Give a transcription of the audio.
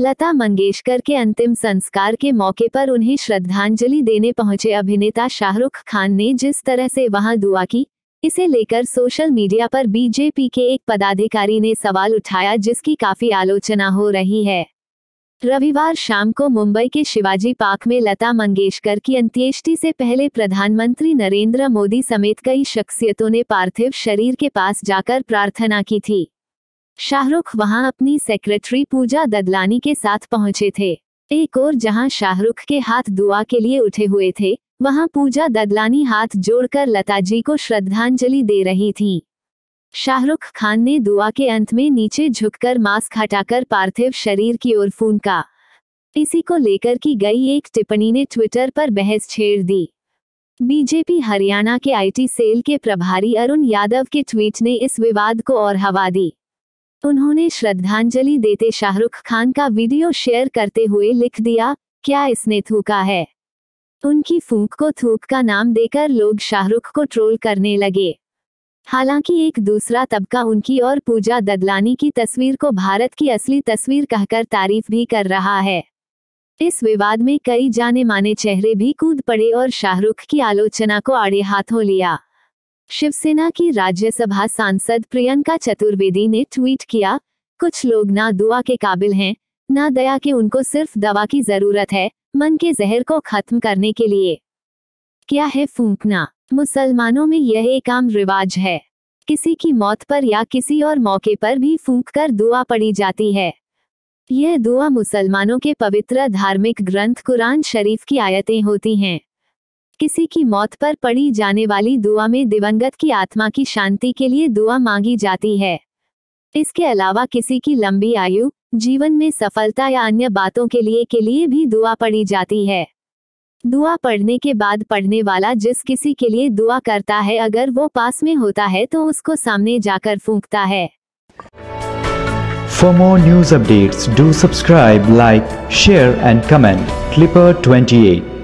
लता मंगेशकर के अंतिम संस्कार के मौके पर उन्हें श्रद्धांजलि देने पहुंचे अभिनेता शाहरुख खान ने जिस तरह से वहां दुआ की, इसे लेकर सोशल मीडिया पर बीजेपी के एक पदाधिकारी ने सवाल उठाया, जिसकी काफी आलोचना हो रही है। रविवार शाम को मुंबई के शिवाजी पार्क में लता मंगेशकर की अंत्येष्टि से पहले प्रधानमंत्री नरेंद्र मोदी समेत कई शख्सियतों ने पार्थिव शरीर के पास जाकर प्रार्थना की थी। शाहरुख वहां अपनी सेक्रेटरी पूजा ददलानी के साथ पहुंचे थे। एक ओर जहां शाहरुख के हाथ दुआ के लिए उठे हुए थे, वहां पूजा ददलानी हाथ जोड़कर लता जी को श्रद्धांजलि दे रही थीं। शाहरुख खान ने दुआ के अंत में नीचे झुककर मास्क हटाकर पार्थिव शरीर की ओर फूंका। इसी को लेकर की गई एक टिप्पणी ने ट्विटर पर बहस छेड़ दी। बीजेपी हरियाणा के आईटी सेल के प्रभारी अरुण यादव के ट्वीट ने इस विवाद को और हवा दी। उन्होंने श्रद्धांजलि देते शाहरुख खान का वीडियो शेयर करते हुए लिख दिया, क्या इसने थूका है? उनकी फूंक को थूक का नाम देकर लोग शाहरुख को ट्रोल करने लगे। हालांकि एक दूसरा तबका उनकी और पूजा ददलानी की तस्वीर को भारत की असली तस्वीर कहकर तारीफ भी कर रहा है। इस विवाद में कई जाने माने चेहरे भी कूद पड़े और शाहरुख की आलोचना को आड़े हाथों लिया। शिवसेना की राज्यसभा सांसद प्रियंका चतुर्वेदी ने ट्वीट किया, कुछ लोग ना दुआ के काबिल हैं, ना दया के, उनको सिर्फ दवा की जरूरत है, मन के जहर को खत्म करने के लिए। क्या है फूंकना? मुसलमानों में यह एक आम रिवाज है। किसी की मौत पर या किसी और मौके पर भी फूंक कर दुआ पड़ी जाती है। यह दुआ मुसलमानों के पवित्र धार्मिक ग्रंथ कुरान शरीफ की आयतें होती हैं। किसी की मौत पर पड़ी जाने वाली दुआ में दिवंगत की आत्मा की शांति के लिए दुआ मांगी जाती है। इसके अलावा किसी की लंबी आयु, जीवन में सफलता या अन्य बातों के लिए भी दुआ पड़ी जाती है। दुआ पढ़ने के बाद पढ़ने वाला जिस किसी के लिए दुआ करता है, अगर वो पास में होता है तो उसको सामने जाकर फूंकता है। For more news updates do subscribe, like, share and comment Clipper 28।